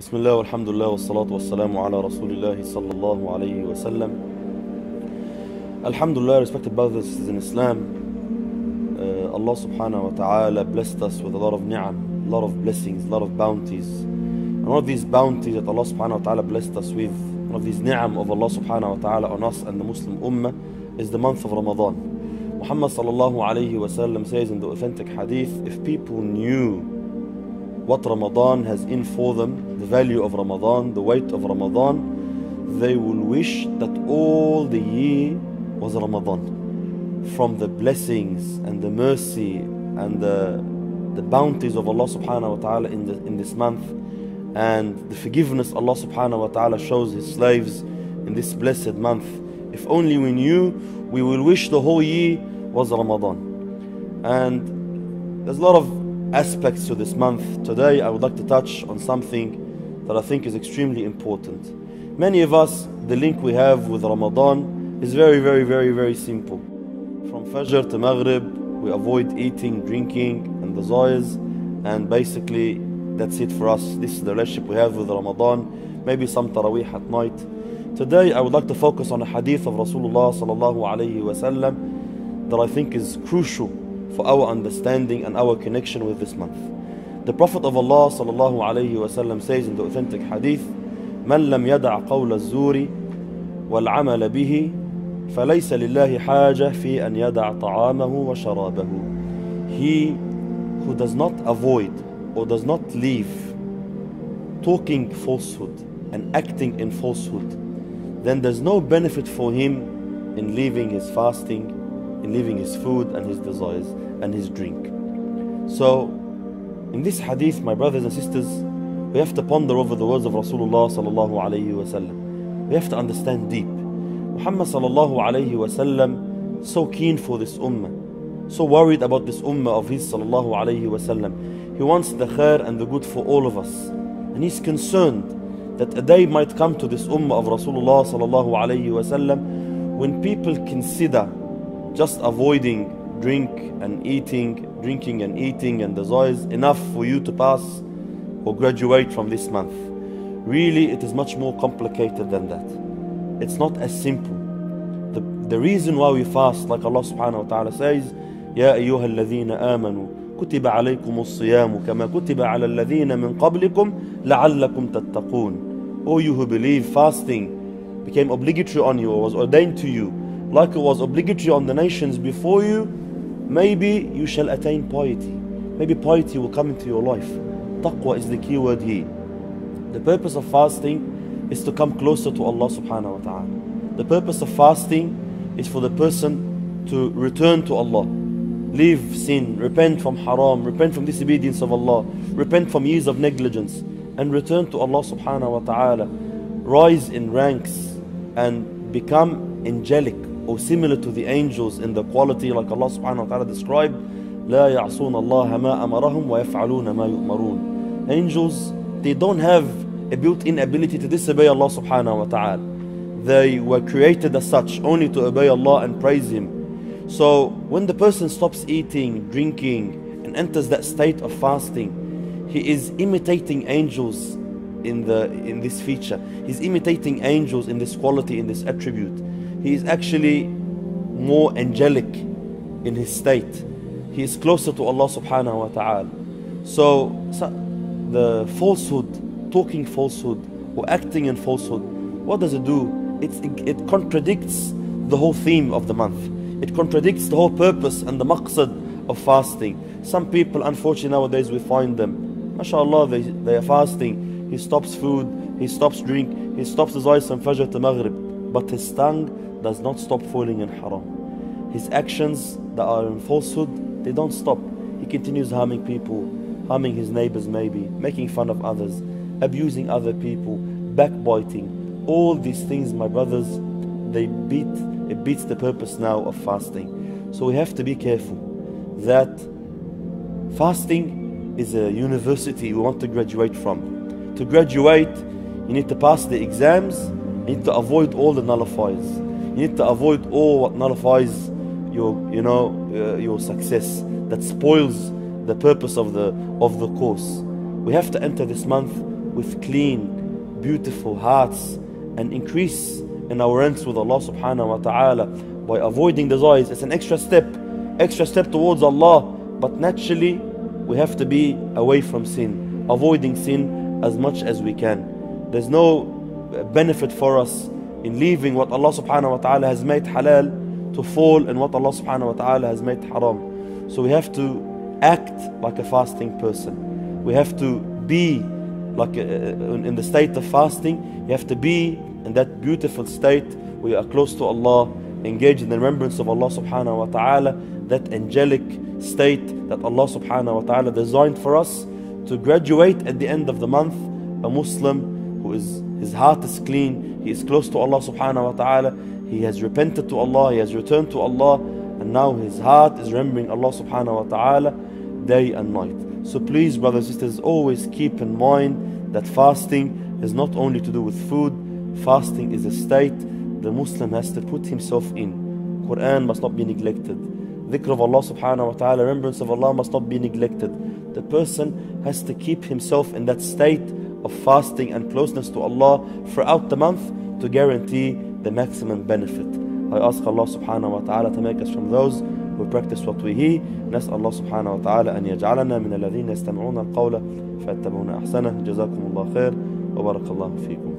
بسم الله والحمد لله والصلاة والسلام على رسول الله صلى الله عليه وسلم. Alhamdulillah, respected brothers in Islam, Allah subhanahu wa ta'ala blessed us with a lot of ni'am, a lot of blessings, a lot of bounties. And one of these bounties that Allah subhanahu wa ta'ala blessed us with, one of these ni'am of Allah subhanahu wa ta'ala on us and the Muslim ummah is the month of Ramadan. Muhammad sallallahu alayhi wa sallam says in the authentic hadith, if people knew what Ramadan has in for them, the value of Ramadan, the weight of Ramadan, they will wish that all the year was Ramadan. From the blessings and the mercy and the bounties of Allah subhanahu wa ta'ala in this month, and the forgiveness Allah subhanahu wa ta'ala shows his slaves in this blessed month. If only we knew, we will wish the whole year was Ramadan. And there's a lot of aspects to this month. Today I would like to touch on something that I think is extremely important. Many of us, the link we have with Ramadan is very simple. From Fajr to Maghrib, we avoid eating, drinking and desires, and basically that's it for us. This is the relationship we have with Ramadan, maybe some Tarawih at night. Today I would like to focus on a hadith of Rasulullah sallallahu alayhi wa sallam that I think is crucial for our understanding and our connection with this month. The Prophet of Allah sallallahu alayhi wa sallam says in the authentic hadith, من لم يدع قول الزور والعمل به فليس لله حاجة في أن يدع طعامه وشرابه. He who does not avoid or does not leave talking falsehood and acting in falsehood, then there's no benefit for him in leaving his fasting, in leaving his food and his desires and his drink. So in this hadith, my brothers and sisters, we have to ponder over the words of Rasulullah sallallahu alayhi wa sallam. We have to understand deep. Muhammad sallallahu alayhi wa sallam, so keen for this ummah, so worried about this ummah of his sallallahu alayhi wa sallam. He wants the khair and the good for all of us, and he's concerned that a day might come to this ummah of Rasulullah sallallahu alayhi wa sallam when people consider just avoiding drinking and eating and desires enough for you to pass or graduate from this month. Really, it is much more complicated than that. It's not as simple. The reason why we fast, like Allah subhanahu wa ta'ala says, يَا أَيُّهَا الَّذِينَ آمَنُوا كُتِبَ عَلَيْكُمُ الصِّيَامُ كَمَا كُتِبَ عَلَى الَّذِينَ مِنْ قَبْلِكُمْ لَعَلَّكُمْ تَتَّقُونَ. O you who believe, fasting became obligatory on you or was ordained to you, like it was obligatory on the nations before you. Maybe you shall attain piety. Maybe piety will come into your life. Taqwa is the key word here. The purpose of fasting is to come closer to Allah subhanahu wa ta'ala. The purpose of fasting is for the person to return to Allah, leave sin, repent from haram, repent from disobedience of Allah, repent from years of negligence, and return to Allah subhanahu wa ta'ala, rise in ranks and become angelic or similar to the angels in the quality, like Allah subhanahu wa ta'ala described, لَا يَعْصُونَ اللَّهَ مَا أَمَرَهُمْ وَيَفْعَلُونَ مَا يُؤْمَرُونَ. Angels, they don't have a built-in ability to disobey Allah subhanahu wa ta'ala. They were created as such, only to obey Allah and praise Him. So when the person stops eating, drinking, and enters that state of fasting, he is imitating angels in this feature. He's imitating angels in this quality, in this attribute. He is actually more angelic in his state. He is closer to Allah subhanahu wa ta'ala. So the falsehood, talking falsehood or acting in falsehood, what does it do? It contradicts the whole theme of the month. It contradicts the whole purpose and the maqsad of fasting. Some people, unfortunately nowadays we find them, mashallah, they are fasting. He stops food, he stops drink, he stops desires from Fajr to Maghrib, but his tongue does not stop falling in haram. His actions that are in falsehood, they don't stop. He continues harming people, harming his neighbors maybe, making fun of others, abusing other people, backbiting. All these things, my brothers, it beats the purpose now of fasting. So we have to be careful that fasting is a university we want to graduate from. To graduate, you need to pass the exams, you need to avoid all the nullifiers. You need to avoid all what nullifies your success, that spoils the purpose of the course. We have to enter this month with clean, beautiful hearts and increase in our ranks with Allah subhanahu wa ta'ala by avoiding desires. It's an extra step towards Allah, but naturally we have to be away from sin, avoiding sin as much as we can. There's no benefit for us in leaving what Allah subhanahu wa ta'ala has made halal to fall in what Allah subhanahu wa ta'ala has made haram. So we have to act like a fasting person. We have to be like in the state of fasting. You have to be in that beautiful state where you are close to Allah, engaged in the remembrance of Allah subhanahu wa ta'ala, that angelic state that Allah subhanahu wa ta'ala designed for us to graduate at the end of the month, a Muslim who is, his heart is clean, he is close to Allah subhanahu wa ta'ala, he has repented to Allah, he has returned to Allah, and now his heart is remembering Allah subhanahu wa ta'ala day and night. So please, brothers and sisters, always keep in mind that fasting is not only to do with food. Fasting is a state the Muslim has to put himself in. Quran must not be neglected. Dhikr of Allah subhanahu wa ta'ala, remembrance of Allah must not be neglected. The person has to keep himself in that state of fasting and closeness to Allah throughout the month to guarantee the maximum benefit. I ask Allah subhanahu wa ta'ala to make us from those who practice what we hear. Ask Allah subhanahu wa ta'ala an yaj'alana min alladhina yastami'una al-qawla fayattabi'una ahsana. Jazakumullah khair wa barakallahu feekum.